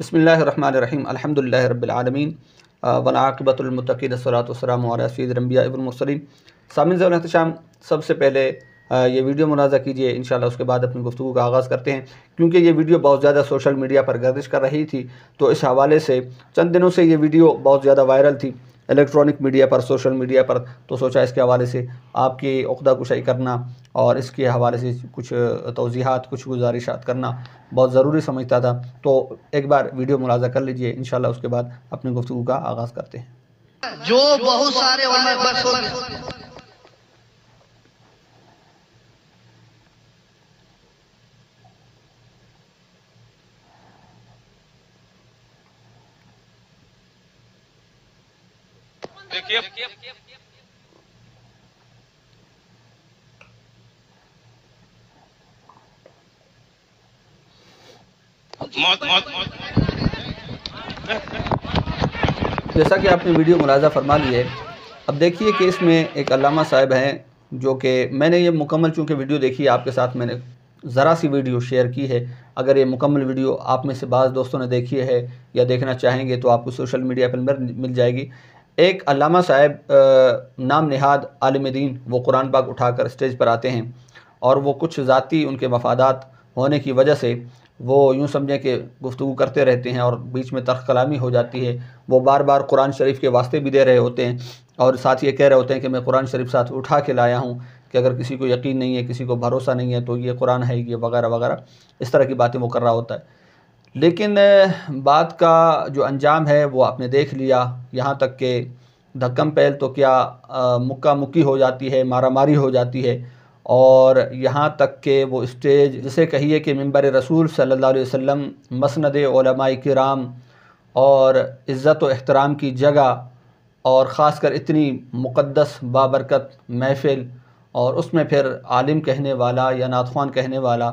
बिस्मिल्लाहिर्रहमानिर्रहीम अल्हम्दुलिल्लाहि रब्बिल आलमीन वलआक़िबतुल मुत्तक़ीन अस्सलातु वस्सलामु अला सय्यिदिल अंबिया वल मुरसलीन। सामिन ज़वान एहतशाम, सबसे पहले ये वीडियो मुलाज़ा कीजिए, इंशाल्लाह उसके बाद अपनी गुफ्तगू का आगाज़ करते हैं। क्योंकि ये वीडियो बहुत ज़्यादा सोशल मीडिया पर गर्दिश कर रही थी, तो इस हवाले से चंद दिनों से ये वीडियो बहुत ज़्यादा वायरल थी इलेक्ट्रॉनिक मीडिया पर, सोशल मीडिया पर, तो सोचा इसके हवाले से आपकी उक़्दा कुशाई करना और इसके हवाले से कुछ तौज़ीहात, कुछ गुजारिशात करना बहुत ज़रूरी समझता था। तो एक बार वीडियो मुलाजा कर लीजिए, इंशाल्लाह उसके बाद अपनी गुफ्तगू का आगाज़ करते हैं। जो बहुत सारे देखिए जैसा कि आपने वीडियो मुलाजा फरमा ली है, अब देखिए कि इसमें एक अल्लामा साहब हैं जो कि मैंने ये मुकम्मल, चूँकि वीडियो देखी आपके साथ मैंने ज़रा सी वीडियो शेयर की है। अगर ये मुकम्मल वीडियो आप में से बाज़ दोस्तों ने देखी है या देखना चाहेंगे तो आपको सोशल मीडिया पर मिल जाएगी। एक अल्लामा साहब नाम निहाद आलिम दीन, वो कुरान पाक उठाकर स्टेज पर आते हैं और वो कुछ ज़ाती उनके मफादात होने की वजह से वो यूँ समझें कि गुफ्तगू करते रहते हैं और बीच में तर्क कलामी हो जाती है। वो बार बार कुरान शरीफ के वास्ते भी दे रहे होते हैं और साथ ये कह रहे होते हैं कि मैं कुरान शरीफ साथ उठा के लाया हूँ कि अगर किसी को यकीन नहीं है, किसी को भरोसा नहीं है तो ये कुरान है, ये वगैरह वगैरह, इस तरह की बातें वो कर रहा होता है। लेकिन बात का जो अंजाम है वो आपने देख लिया, यहाँ तक के धक्कम पैल तो क्या मुक्का मुक्की हो जाती है, मारा मारी हो जाती है। और यहाँ तक के वो स्टेज, जिसे कहिए कि मिंबर रसूल सल्लल्लाहु अलैहि वसल्लम, मसनद उलमाए किराम और इज़्ज़त व एहतराम की जगह, और ख़ासकर इतनी मुक़द्दस बाबरकत महफ़िल, और उसमें फिर आलिम कहने वाला या नातख्वान कहने वाला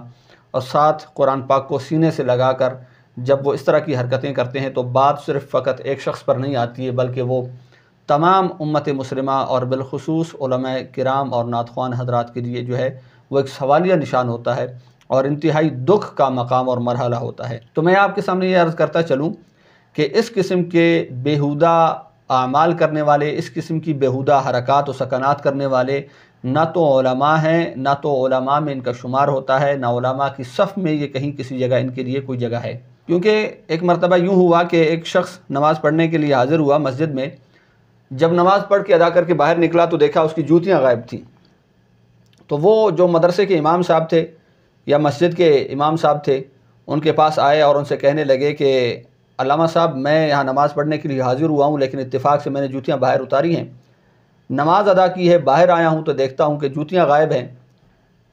और साथ कुरान पाक को सीने से लगाकर जब वो इस तरह की हरकतें करते हैं तो बात सिर्फ़ फ़कत एक शख्स पर नहीं आती है, बल्कि वो तमाम उम्मत मुस्लिमा और बिलखुसूस उलमाए किराम और नातख्वान हजरात के लिए जो है वो एक सवालिया निशान होता है और इंतहाई दुख का मकाम और मरहला होता है। तो मैं आपके सामने ये अर्ज़ करता चलूँ कि इस किस्म के बेहुदा आमाल करने वाले, इस किस्म की बेहुदा हरकत और सकनात करने वाले ना तो उलमा हैं, ना तो उलमा में इनका शुमार होता है, ना उलमा की सफ़ में ये कहीं किसी जगह इनके लिए कोई जगह है। क्योंकि एक मरतबा यूँ हुआ कि एक शख्स नमाज़ पढ़ने के लिए हाज़िर हुआ मस्जिद में, जब नमाज़ पढ़ के अदा करके बाहर निकला तो देखा उसकी जूतियाँ गायब थीं। तो वो जो मदरसे के इमाम साहब थे या मस्जिद के इमाम साहब थे, उनके पास आए और उनसे कहने लगे कि अल्लामा साहब, मैं यहाँ नमाज़ पढ़ने के लिए हाज़िर हुआ हूँ लेकिन इत्तिफाक से मैंने जूतियाँ बाहर उतारी हैं, नमाज़ अदा की है, बाहर आया हूँ तो देखता हूँ कि जूतियाँ गायब हैं,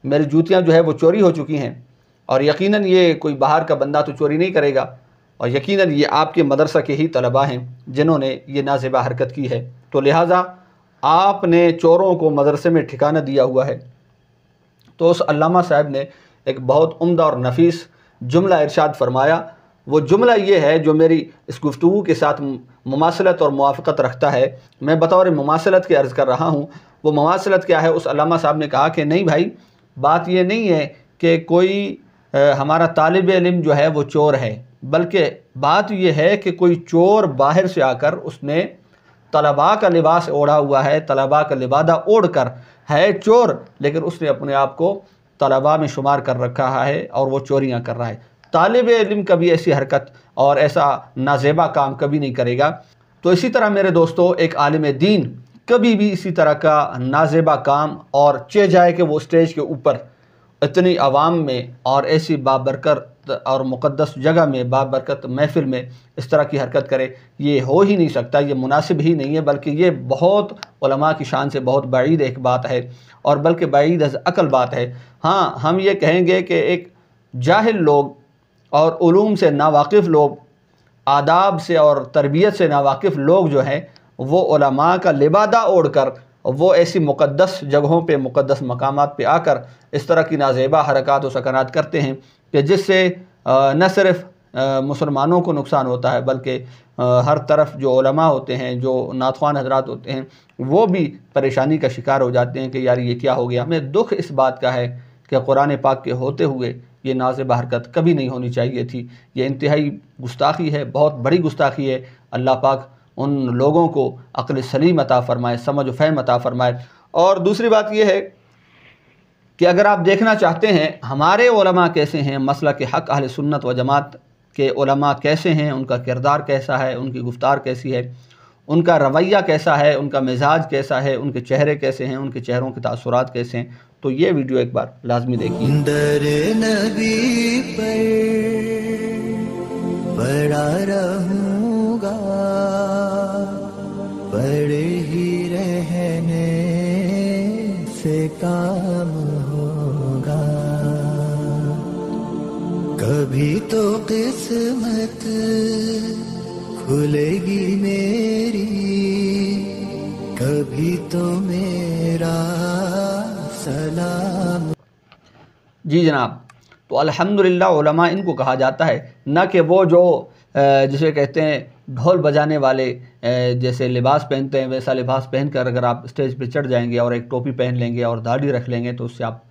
मेरी जूतियाँ जो है वो चोरी हो चुकी हैं। और यकीनन ये कोई बाहर का बंदा तो चोरी नहीं करेगा और यकीनन ये आपके मदरसा के ही तलबा हैं जिन्होंने ये नाज़िबा हरकत की है, तो लिहाजा आपने चोरों को मदरसे में ठिकाना दिया हुआ है। तो उस अल्लामा साहब ने एक बहुत उम्दा और नफीस जुमला इरशाद फरमाया। वो जुमला ये है जो मेरी इस गुफ्तगू के साथ मुमासलत और मुवाफ़क़त रखता है, मैं बतौर मुमासलत के अर्ज़ कर रहा हूँ। वो मुमासलत क्या है? उस अल्लामा साहब ने कहा कि नहीं भाई, बात ये नहीं है कि कोई हमारा तालिब इल्म जो है वो चोर है, बल्कि बात ये है कि कोई चोर बाहर से आकर उसने तलबा का लिबास ओढ़ा हुआ है, तलबा का लिबादा ओढ़ कर है चोर, लेकिन उसने अपने आप को तलबा में शुमार कर रखा है और वो चोरियाँ कर रहा है। तालिब इल्म कभी ऐसी हरकत और ऐसा नाज़ेबा काम कभी नहीं करेगा। तो इसी तरह मेरे दोस्तों, एक आलिम दीन कभी भी इसी तरह का नाज़ेबा काम और चे जाए कि वो स्टेज के ऊपर इतनी आवाम में और ऐसी बाबरकत और मुक़द्दस जगह में, बाबरकत महफिल में इस तरह की हरकत करे, ये हो ही नहीं सकता, ये मुनासिब ही नहीं है, बल्कि ये बहुत उलमा की शान से बहुत बाईद एक बात है और बल्कि बाईद अज़ अकल बात है। हाँ, हम ये कहेंगे कि एक जाहिल लोग और उलूम से नावाकिफ़ लोग, आदाब से और तरबियत से नावाकिफ़ लोग जो हैं वो उलमा का लिबादा ओढ़ कर वो ऐसी मुक़द्दस जगहों पे, मुक़द्दस मकामात पे आकर इस तरह की नाज़ेबा हरकत व सकनात करते हैं कि जिससे न सिर्फ मुसलमानों को नुकसान होता है, बल्कि हर तरफ जो उलमा होते हैं, जो नातख्वान हजरात होते हैं, वो भी परेशानी का शिकार हो जाते हैं कि यार ये क्या हो गया। हमें दुख इस बात का है कि कुरान पाक के होते हुए ये नाज़िब हरकत कभी नहीं होनी चाहिए थी। ये इंतहाई गुस्ताखी है, बहुत बड़ी गुस्ताखी है। अल्लाह पाक उन लोगों को अक्ल सलीम अता फ़रमाए, समझ फ़हम अता फ़रमाए। और दूसरी बात यह है कि अगर आप देखना चाहते हैं हमारे उलमा कैसे हैं, मसला के हक़ अहले सुन्नत व जमात के उलमा कैसे हैं, उनका किरदार कैसा है, उनकी गुफ्तार कैसी है, उनका रवैया कैसा है, उनका मिजाज कैसा है, उनके चेहरे कैसे हैं, उनके चेहरों के तासुरात कैसे हैं, तो ये वीडियो एक बार लाजमी देखिए। दरे नबी पर बड़ा रहूँगा, बड़े ही रहने से काम होगा। कभी तो किस्मत खुलेगी मेरी, कभी तो मेरा सलाम। जी जनाब, तो अल्हम्दुलिल्लाह उलमा इनको कहा जाता है, न कि वो जो जिसे कहते हैं ढोल बजाने वाले, जैसे लिबास पहनते हैं वैसा लिबास पहनकर अगर आप स्टेज पे चढ़ जाएंगे और एक टोपी पहन लेंगे और दाढ़ी रख लेंगे तो उससे आप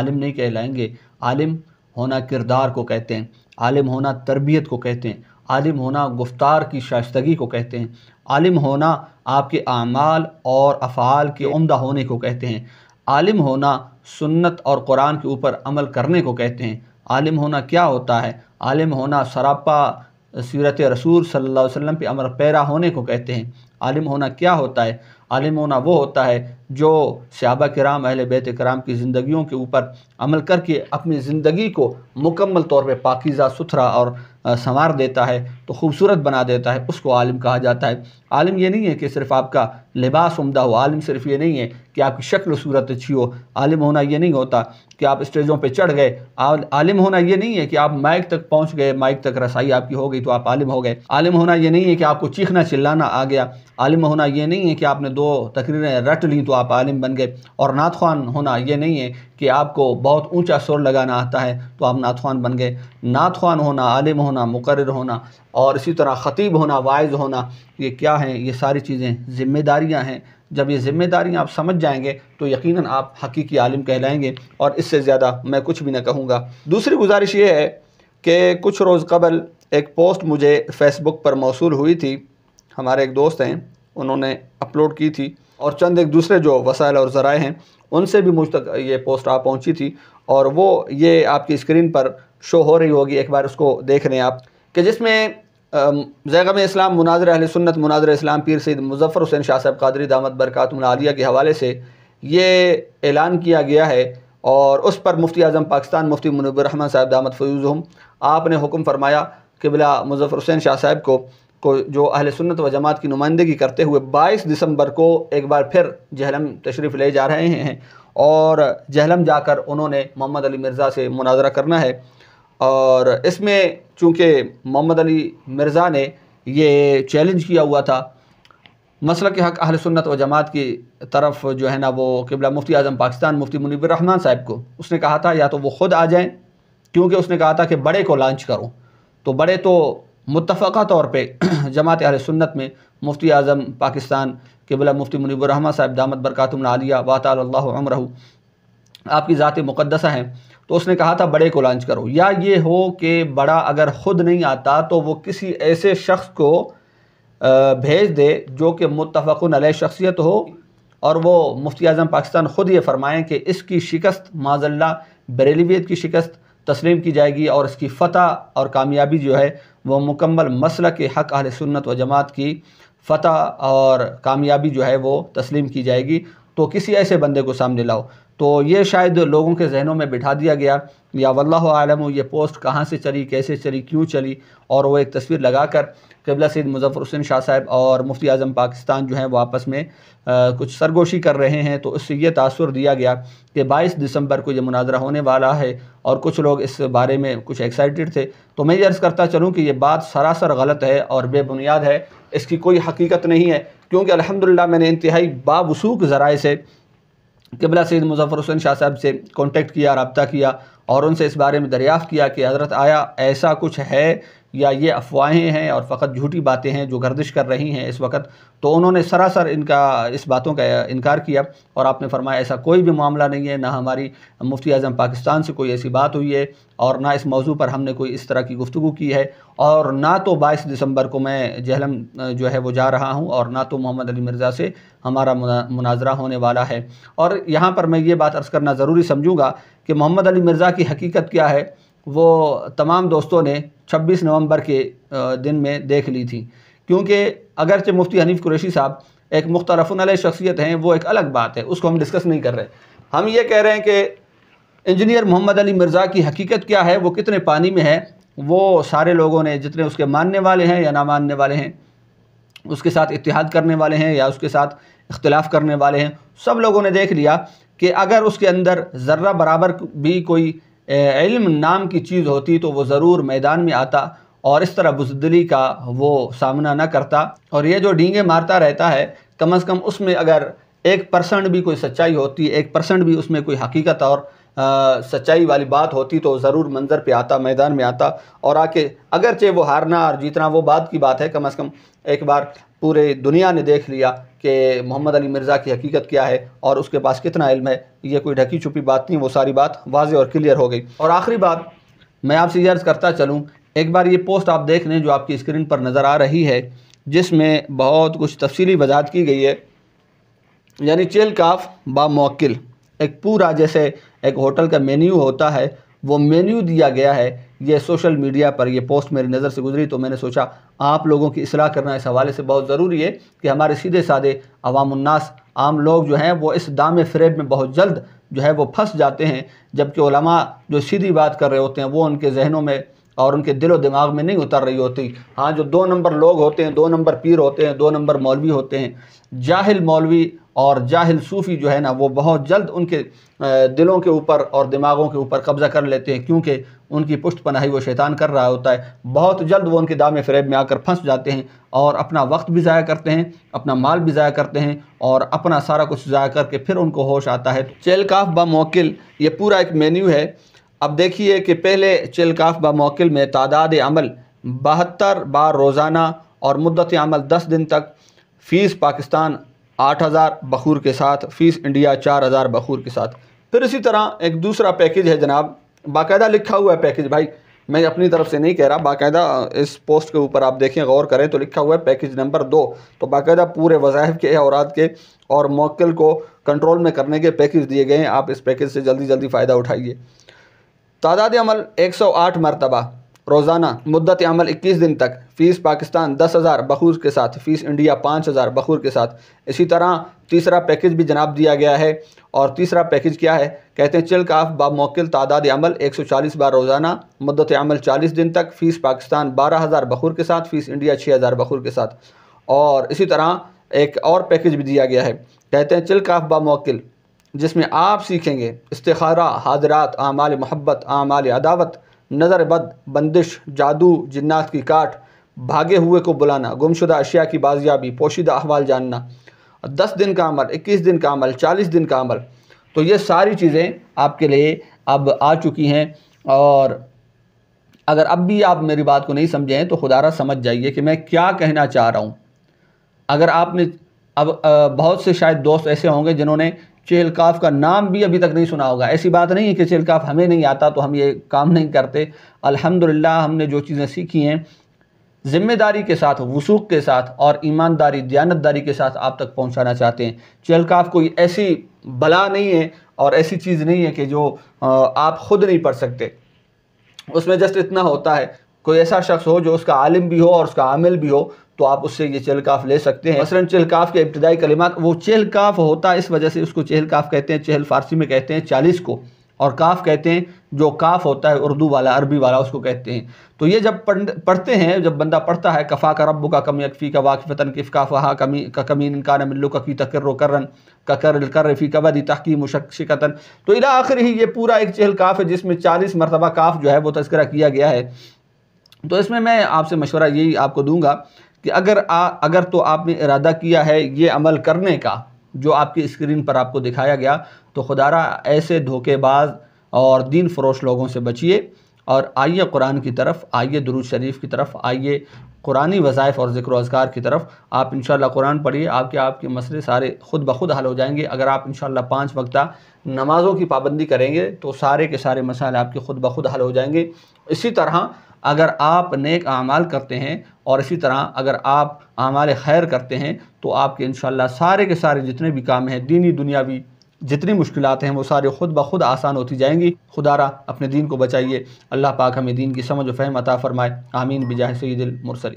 आलिम नहीं कहलाएंगे। आलिम होना किरदार को कहते हैं, आलिम होना तरबियत को कहते हैं, आलिम होना गुफ्तार की शाइस्तगी को कहते हैं, आलिम होना आपके आमाल और अफ़ाल के उम्दा होने को कहते हैं, आलिम होना सुन्नत और कुरान के ऊपर अमल करने को कहते हैं। आलिम होना क्या होता है? आलिम होना सरापा सीरत रसूल सल्लल्लाहु अलैहि वसल्लम पे अमर पैरा होने को कहते हैं। आलिम होना क्या होता है? आलिम होना वो होता है जो सहाबा किराम अहले बैत किराम की ज़िंदगियों के ऊपर अमल करके अपनी ज़िंदगी को मुकम्मल तौर पे पाकीज़ा सुथरा और संवार देता है, तो खूबसूरत बना देता है, उसको आलिम कहा जाता है। आलिम ये नहीं है कि सिर्फ आपका लिबास उम्दा हो, आलिम सिर्फ ये नहीं है कि आपकी शक्ल सूरत अच्छी हो। आलिम होना ये नहीं होता कि आप स्टेजों पे चढ़ गए। आलिम होना ये नहीं है कि आप माइक तक पहुंच गए, माइक तक रसाई आपकी हो गई तो आप आलिम हो गए। आलिम होना ये नहीं है कि आपको चीखना चिल्लाना आ गया। आलिम होना ये नहीं है कि आपने दो तकरीरें रट ली तो आप आलिम बन गए। और नातख्वान होना ये नहीं है कि आपको बहुत ऊंचा सुर लगाना आता है तो आप नातख्वान बन गए। नातख्वान होना, आलिम होना, मुकर्रिर होना और इसी तरह खतीब होना, वाइज होना, ये क्या हैं? ये सारी चीज़ें ज़िम्मेदारियां हैं। जब ये ज़िम्मेदारियां आप समझ जाएंगे तो यकीनन आप हकीकी आलिम कहलाएंगे। और इससे ज़्यादा मैं कुछ भी ना कहूँगा। दूसरी गुजारिश ये है कि कुछ रोज़ कबल एक पोस्ट मुझे फ़ेसबुक पर मौसूल हुई थी, हमारे एक दोस्त हैं उन्होंने अपलोड की थी, और चंद एक दूसरे जो वसाइल और ज़राए हैं उनसे भी मुझ तक ये पोस्ट आ पहुँची थी, और वो ये आपकी स्क्रीन पर शो हो रही होगी, एक बार उसको देख लें आप, कि जिसमें ज़ैगम इस्लाम मुनाज़र अहले सुन्नत मुनाज़र इस्लाम पीर सैयद मुज़फ़्फ़र हुसैन शाह साहब क़ादरी दामत बरकातुहुल आलिया के हवाले से ये ऐलान किया गया है, और उस पर मुफ्ती आज़म पाकिस्तान मुफ्ती मुनव्वर रहमान साहब दामत फ़यूज़ुहुम आपने हुक्म फरमाया कि बिला मुज़फ़्फ़र हुसैन शाह साहब को जो अहले सुन्नत व जमात की नुमाइंदगी करते हुए 22 दिसंबर को एक बार फिर जहलम तशरीफ़ ले जा रहे हैं, और जहलम जाकर उन्होंने मोहम्मद अली मिर्ज़ा से मुनाजरा करना है। और इसमें चूँकि मोहम्मद अली मिर्ज़ा ने ये चैलेंज किया हुआ था मसलक हक़ अहले सुन्नत व जमात की तरफ जो है ना, वो क़िबला मुफ्ती आज़म पाकिस्तान मुफ्ती मुनव्वर रहमान साहब को उसने कहा था या तो वो ख़ुद आ जाएं, क्योंकि उसने कहा था कि बड़े को लॉन्च करो, तो बड़े तो मुत्तफ़क़ा तौर पर जमात अहले सुन्नत में मुफ्ती आज़म पाकिस्तान क़िबला मुफ्ती मुनव्वर रहमान साहब दामत बरकातुहुल आलिया व तआला अल्लाहु अमरहु आपकी ज़ात मुक़द्दसा हैं, तो उसने कहा था बड़े को लॉन्च करो, या ये हो कि बड़ा अगर ख़ुद नहीं आता तो वो किसी ऐसे शख्स को भेज दे जो कि मुत्तफ़क़ुन अलैह शख्सियत हो, और वो मुफ्ती आज़म पाकिस्तान ख़ुद ये फरमाएँ कि इसकी शिकस्त माज़ल्लाह बरेलवियत की शिकस्त तस्लीम की जाएगी, और इसकी फ़तह और कामयाबी जो है वो मुकम्मल मसलक हक़ अहले सुन्नत व जमात की फ़तह और कामयाबी जो है वो तस्लीम की जाएगी, तो किसी ऐसे बंदे को सामने लाओ। तो ये शायद लोगों के जहनों में बिठा दिया गया, या वल्लाहु आलम ये पोस्ट कहाँ से चली, कैसे चली, क्यों चली, और वो एक तस्वीर लगाकर क़िबला सैयद मुज़फ़्फ़र हुसैन शाह साहब और मुफ्ती आज़म पाकिस्तान जो हैं वो आपस में कुछ सरगोशी कर रहे हैं, तो उससे ये तासुर दिया गया कि 22 दिसंबर को ये मुनाजरा होने वाला है, और कुछ लोग इस बारे में कुछ एक्साइटेड थे। तो मैं ये अर्ज़ करता चलूँ कि ये बात सरासर गलत है और बेबुनियाद है, इसकी कोई हकीकत नहीं है, क्योंकि अल्हम्दुलिल्लाह मैंने इंतहाई बावसूक ज़राए से क़िबला सैयद मुज़फ़्फ़र हुसैन शाह साहब से कॉन्टेक्ट किया, रब्ता किया, और उनसे इस बारे में दरियाफ़त किया कि हज़रत आया ऐसा कुछ है या ये अफवाहें हैं और फ़कत झूठी बातें हैं जो गर्दिश कर रही हैं इस वक्त। तो उन्होंने सरासर इनका इस बातों का इनकार किया और आपने फरमाया ऐसा कोई भी मामला नहीं है, ना हमारी मुफ्ती आज़म पाकिस्तान से कोई ऐसी बात हुई है और ना इस मौजू पर हमने कोई इस तरह की गुफ्तगू की है, और ना तो 22 दिसंबर को मैं जहलम जो है वो जा रहा हूँ और ना तो मोहम्मद अली मिर्ज़ा से हमारा मुनाजरा होने वाला है। और यहाँ पर मैं ये बात अर्ज़ करना ज़रूरी समझूँगा कि मोहम्मद अली मिर्ज़ा की हकीकत क्या है वो तमाम दोस्तों ने 26 नवंबर के दिन में देख ली थी, क्योंकि अगरचे मुफ्ती हनीफ कुरैशी साहब एक मुख्तलफुन अलैह शख्सियत हैं वो एक अलग बात है, उसको हम डिस्कस नहीं कर रहे। हम ये कह रहे हैं कि इंजीनियर मोहम्मद अली मिर्ज़ा की हकीकत क्या है, वो कितने पानी में है, वो सारे लोगों ने जितने उसके मानने वाले हैं या ना मानने वाले हैं, उसके साथ इत्तिहाद करने वाले हैं या उसके साथ इख्तिलाफ़ करने वाले हैं, सब लोगों ने देख लिया कि अगर उसके अंदर ज़र्रा बराबर भी कोई इल्म नाम की चीज़ होती तो वो ज़रूर मैदान में आता और इस तरह बुज़दिली का वो सामना न करता। और ये जो डींगे मारता रहता है, कम से कम उसमें अगर 1% भी कोई सच्चाई होती, 1% भी उसमें कोई हकीकत और सच्चाई वाली बात होती तो ज़रूर मंज़र पे आता, मैदान में आता और आके, अगरचे वो हारना और जीतना वो बात की बात है, कम से कम एक बार पूरे दुनिया ने देख लिया कि मोहम्मद अली मिर्ज़ा की हकीकत क्या है और उसके पास कितना इल्म है। ये कोई ढकी छुपी बात नहीं, वो सारी बात वाज़े और क्लियर हो गई। और आखिरी बात मैं आपसे ये अर्ज़ करता चलूँ, एक बार ये पोस्ट आप देख लें जो आपकी स्क्रीन पर नज़र आ रही है, जिसमें बहुत कुछ तफसीली वजाहत की गई है। यानी चेल काफ बा मौकिल एक पूरा, जैसे एक होटल का मेन्यू होता है वो मेन्यू दिया गया है। ये सोशल मीडिया पर ये पोस्ट मेरी नज़र से गुजरी तो मैंने सोचा आप लोगों की इसलाह करना इस हवाले से बहुत ज़रूरी है कि हमारे सीधे साधे अवामुन्नास आम लोग जो हैं वो इस दाम फरेब में बहुत जल्द जो है वो फंस जाते हैं, जबकि उलमा जो सीधी बात कर रहे होते हैं वो उनके जहनों में और उनके दिलो दिमाग में नहीं उतर रही होती। हाँ, जो 2 नंबर लोग होते हैं, 2 नंबर पीर होते हैं, 2 नंबर मौलवी होते हैं, जाहिल मौलवी और जाहिल सूफ़ी जो है ना वो बहुत जल्द उनके दिलों के ऊपर और दिमागों के ऊपर कब्ज़ा कर लेते हैं, क्योंकि उनकी पुष्ट पनाही वो शैतान कर रहा होता है। बहुत जल्द वो उनके दाम फरेब में आकर फंस जाते हैं और अपना वक्त भी ज़ाया करते हैं, अपना माल भी ज़ाया करते हैं और अपना सारा कुछ ज़ाया करके फिर उनको होश आता है। चेलकाफ बा मौकिल ये पूरा एक मेन्यू है। अब देखिए कि पहले चेलकाफ बा मौकिल में तादाद अमल 72 बार रोज़ाना और मुद्दत अमल 10 दिन तक, फ़ीस पाकिस्तान 8000 बखूर के साथ, फ़ीस इंडिया 4000 बखूर के साथ। फिर इसी तरह एक दूसरा पैकेज है जनाब, बाकायदा लिखा हुआ है पैकेज, भाई मैं अपनी तरफ से नहीं कह रहा, बाकायदा इस पोस्ट के ऊपर आप देखें गौर करें तो लिखा हुआ है पैकेज नंबर 2, तो बाकायदा पूरे वज़ाइफ के औराद के और मौक़िल को कंट्रोल में करने के पैकेज दिए गए हैं। आप इस पैकेज से जल्दी जल्दी फ़ायदा उठाइए। तादाद अमल 108 मरतबा रोज़ाना, मुद्दत अमल 21 दिन तक, फ़ीस पाकिस्तान 10,000 बखूर के साथ, फ़ीस इंडिया 5,000 बखूर के साथ। इसी तरह तीसरा पैकेज भी जनाब दिया गया है, और तीसरा पैकेज क्या है, कहते हैं चिलकाफ बा मौकिल तादाद अमल 140 बार रोज़ाना, मुद्दत अमल 40 दिन तक, फ़ीस पाकिस्तान 12,000 बखूर के साथ, फ़ीस इंडिया 6,000 बखूर के साथ। और इसी तरह एक और पैकेज भी दिया गया है, कहते हैं चिलकाफ बा मौकिल, जिसमें आप सीखेंगे इस्तिखारा, हाजरात, आमाल मोहब्बत, आमाल अदावत, नज़र बद, बंदिश, जादू, जिन्नात की काट, भागे हुए को बुलाना, गुमशुदा अशिया की बाजियाबी, पोशीदा अहवाल जानना, 10 दिन का अमल, 21 दिन का अमल, 40 दिन का अमल। तो ये सारी चीज़ें आपके लिए अब आ चुकी हैं। और अगर अब भी आप मेरी बात को नहीं समझें तो खुदारा समझ जाइए कि मैं क्या कहना चाह रहा हूँ। अगर आपने अब बहुत से शायद दोस्त ऐसे होंगे जिन्होंने चेलकाफ का नाम भी अभी तक नहीं सुना होगा। ऐसी बात नहीं है कि चेलकाफ हमें नहीं आता तो हम ये काम नहीं करते। अल्हम्दुलिल्लाह हमने जो चीज़ें सीखी हैं ज़िम्मेदारी के साथ, वसूक के साथ और ईमानदारी, दयानतदारी के साथ आप तक पहुंचाना चाहते हैं। चेलकाफ कोई ऐसी बला नहीं है और ऐसी चीज़ नहीं है कि जो आप ख़ुद नहीं पढ़ सकते। उसमें जस्ट इतना होता है कोई ऐसा शख्स हो जो उसका आलिम भी हो और उसका आमिल भी हो, तो आप उससे ये चेलकाफ ले सकते हैं। मसलन चेलकाफ के इब्तदाई कलिमात, वो चेलकाफ होता है इस वजह से उसको चेलकाफ कहते हैं। चहल फारसी में कहते हैं 40 को, और काफ कहते हैं जो काफ होता है उर्दू वाला, अरबी वाला, उसको कहते हैं। तो ये जब पढ़ते हैं, जब बंदा पढ़ता है, कफ़ा का रब्बु का कमी अकफ़ी का वाक़फ़तन किफ़ा फ़हा कमी का कमीन का नमिल्लु का की तकर करन का कर करफ़ी कबदी तहकीम शिकतन, तो इला आखिरी ये पूरा एक चहल काफ है जिसमें 40 मरतबा काफ जो है वो तस्करा किया गया है। तो इसमें मैं आपसे मशवरा यही आपको दूँगा कि अगर तो आपने इरादा किया है ये अमल करने का जो आपकी स्क्रीन पर आपको दिखाया गया, तो खुदारा ऐसे धोखेबाज और दीन फरोश लोगों से बचिए और आइए कुरान की तरफ, आइए दुरूद शरीफ की तरफ, आइए कुरानी वज़ाइफ़ और ज़िक्र अज़कार की तरफ। आप इंशाल्लाह कुरान पढ़िए, आपके मसले सारे खुद ब खुद हल हो जाएंगे। अगर आप इंशाल्लाह 5 वक्ता नमाज़ों की पाबंदी करेंगे तो सारे के सारे मसाले आपके खुद ब खुद हल हो जाएंगे। इसी तरह अगर आप नेक आमाल करते हैं और इसी तरह अगर आप आमाल खैर करते हैं तो आपके इंशाल्लाह सारे के सारे जितने भी काम हैं, दीनी दुनियावी जितनी मुश्किलात हैं, वो सारे खुद ब खुद आसान होती जाएंगी। खुदारा अपने दीन को बचाइए। अल्लाह पाक हमें दीन की समझ और फहम अता फ़रमाए। आमीन बिजाह सय्यिदिल मुरसलीन।